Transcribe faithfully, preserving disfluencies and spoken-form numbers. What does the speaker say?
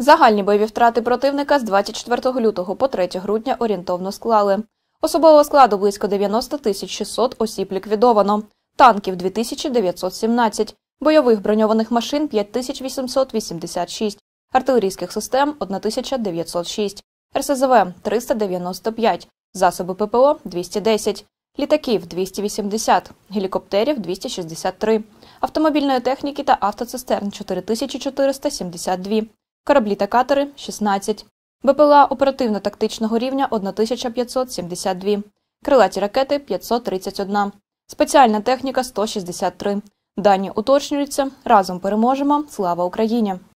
Загальні бойові втрати противника з двадцять четвертого лютого по третє грудня орієнтовно склали. Особового складу близько дев'яноста тисяч шестисот осіб ліквідовано, танків – дві тисячі дев'ятсот сімнадцять, бойових броньованих машин – п'ять тисяч вісімсот вісімдесят шість, артилерійських систем – тисяча дев'ятсот шість, РСЗВ – триста дев'яносто п'ять, засоби ППО – двісті десять, літаків – двісті вісімдесят, гелікоптерів – двісті шістдесят три, автомобільної техніки та автоцистерн – чотири тисячі чотириста сімдесят дві, кораблі та катери – шістнадцять, БПЛА оперативно-тактичного рівня – тисяча п'ятсот сімдесят дві, крилаті ракети – п'ятсот тридцять одна, спеціальна техніка – сто шістдесят три. Дані уточнюються. Разом переможемо! Слава Україні!